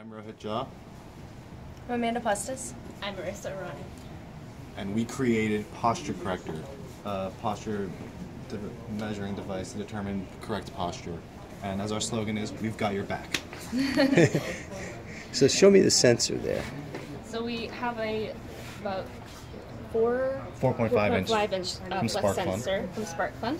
I'm Rohit Jha. I'm Amanda Pustis. I'm Marissa Arani. And we created Posture Corrector, a posture measuring device to determine correct posture. And as our slogan is, we've got your back. So show me the sensor there. So we have about 4.5 inch flex sensor from SparkFun.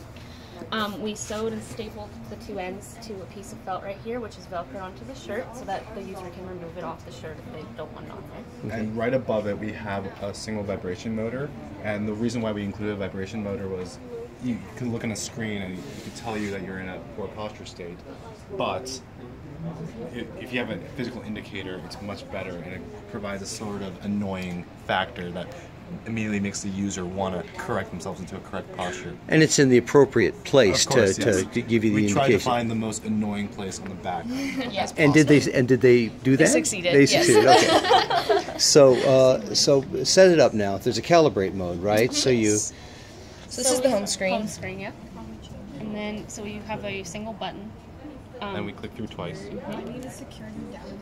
We sewed and stapled the two ends to a piece of felt right here, which is Velcro onto the shirt, so that the user can remove it off the shirt if they don't want it on there. And right above it, we have a single vibration motor. And the reason why we included a vibration motor was you could look on a screen and it could tell you that you're in a poor posture state. But if you have a physical indicator, it's much better, and it provides a sort of annoying factor that immediately makes the user want to correct themselves into a correct posture. And it's in the appropriate place, course, to give you the indication. We tried to find the most annoying place on the back. Yes. And did they do that? They succeeded. Yes. Okay. So set it up now. There's a calibrate mode, right? So you. So this is the home screen. Home screen, yeah. And then so you have a single button. And we click through twice.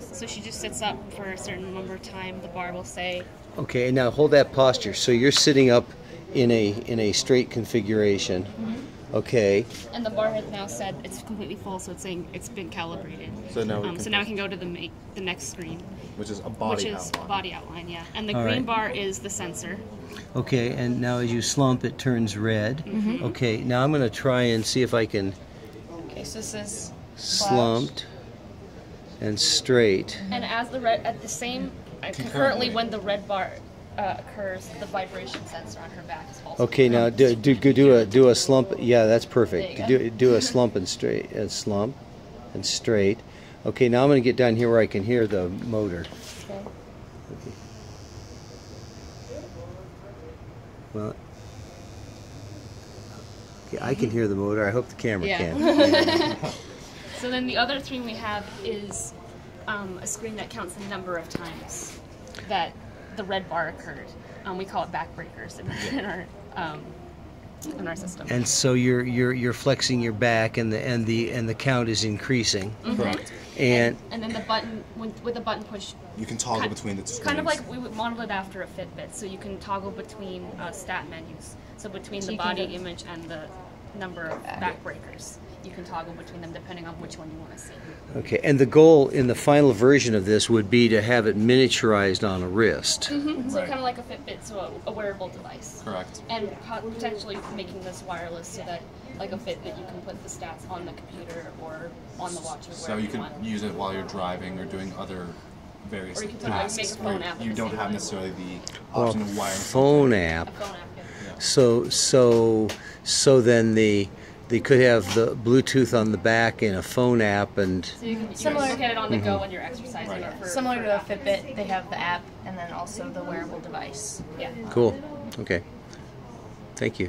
So she just sits up for a certain number of time. The bar will say. Okay, now hold that posture. So you're sitting up in a straight configuration. Mm-hmm. Okay. And the bar has now said it's completely full, so it's saying it's been calibrated. So now we can go to the next screen, which is a body outline. Yeah. And the green bar is the sensor. Okay, and now as you slump, it turns red. Mm-hmm. Okay, now I'm going to try and see if I can. Okay, so this is slumped and straight. And as the red at the same. Concurrently, when the red bar occurs, the vibration sensor on her back is also. Okay, now do a slump. Yeah, that's perfect. Do a slump and straight, Okay, now I'm going to get down here where I can hear the motor. Okay. Well, okay, I can hear the motor. I hope the camera can. So then the other screen we have is. A screen that counts the number of times that the red bar occurred. We call it backbreakers in our system. And so you're flexing your back, and the count is increasing. Mm-hmm. Correct. And then the button with the button push. You can toggle between the screens. Kind of like we would model it after a Fitbit, so you can toggle between stat menus. So between the body image and the number of backbreakers. You can toggle between them depending on which one you want to see. Okay, and the goal in the final version of this would be to have it miniaturized on a wrist. Mm-hmm. So kind of like a Fitbit, so a wearable device. Correct. And potentially making this wireless so that, like a Fitbit, you can put the stats on the computer or on the watch or wherever you want. So you can use it while you're driving or doing other various tasks. Or you can make a phone app. You don't have necessarily the option of wiring. A phone app. Yeah. So then they could have the Bluetooth on the back and a phone app, and so you can look at it on the go when you're exercising. Right. Similar to a Fitbit, they have the app and then also the wearable device. Yeah. Cool. Okay. Thank you.